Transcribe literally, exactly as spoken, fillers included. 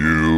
you.